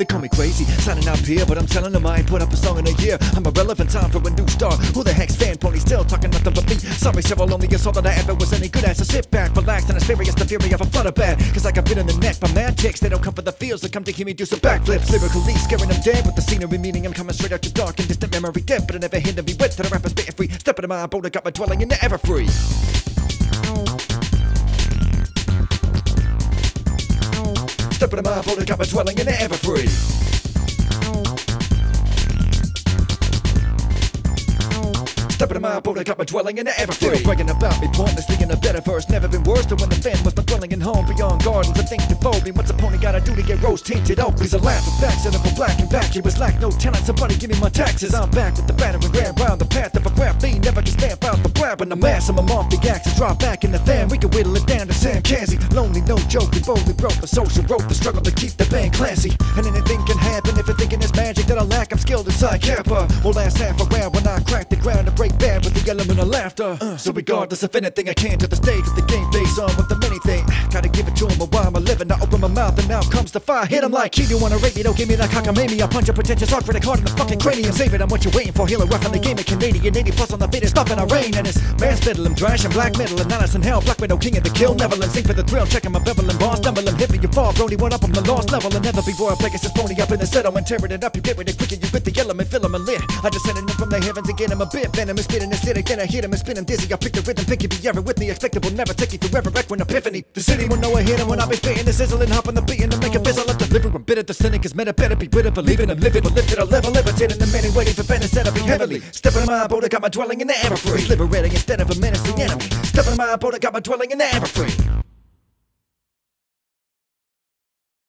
They call me crazy, signing out here, but I'm telling them I ain't put up a song in a year. I'm irrelevant, time for a new star. Who the heck's FenPony? Still talking nothing but me. Sorry, Cyril, only is all that I ever was any good at. So sit back, relax, and experience the fury of a Flutterbat. Cause I got bit in the neck by mad ticks. They don't come for the fields, they come to hear me do some backflips. Lyrically scaring them dead with the scenery, meaning I'm coming straight out your dark and distant memory dead. But it never hindered me with to the rappers bit free. Stepping in my boat, I got my dwelling in the Everfree. Stepping in my boat, I got my dwelling in the Everfree. Stepping in my boat, I got my dwelling in the Everfree. Still bragging about me, pointlessly in a better verse. Never been worse than when the fan was my dwelling in home. Beyond gardens, I think devote me. What's a pony gotta do to get rose tinted? Oh, please, a laugh of facts, and for black and back. It was like no talent, somebody give me my taxes. I'm back with the batter and ran round the path of a rap fiend. Never can stamp out the grab and the mass. I'm off the axe and drop back in the fan. We can whittle it down to Sam Kazzie. Lonely, no joke, we boldly broke the social rope. The struggle to keep the band classy. And anything can happen if you're thinking it's magic that I lack. I'm skilled inside Kappa. Will last half a round when I crack the ground and break bad with the element of laughter. So regardless of anything, I can to the stage with the game face on with the many thing. Gotta give it to him while I'm living. I open my mouth and now comes the fire. Hit him like he do on a radio. Don't give me that cockamamie. I punch a pretentious hard critic hard in the fucking cranium. Save it, I'm what you're waiting for. Healer rough on the game of Canadian 80 plus on the beat. It's stuff in a rain and it's man's fiddling, thrash and black metal and nonsense and hell. Black metal king of the kill. Neverland, sing for the thrill. Checking my beveling bars. Stumbling, hit me, you fall. Brody, one up on the lost level. And never be royal. Plagueis is pony up in the settlement. Tearing it up, you get rid of quicker. You bit the element, fill him and lit. I just sent him from the heavens and get him a bit venom. Spinning acidic, then I hit him and spinning dizzy. I pick the rhythm, pick it be ever with me. Expectable, never take it forever. Back when epiphany. The city will know I hit him when I be spitting the sizzle and hop on the beat and I make a fizzle. Let the liver and bit of the cynic is meta. Better be rid of believing I'm living. But lifted a level, levitating the many waiting for Venice. Set up me heavily. Stepping in my boat, I got my dwelling in the Everfree. Liberating instead of a menacing enemy. Stepping in my boat, I got my dwelling in the Everfree.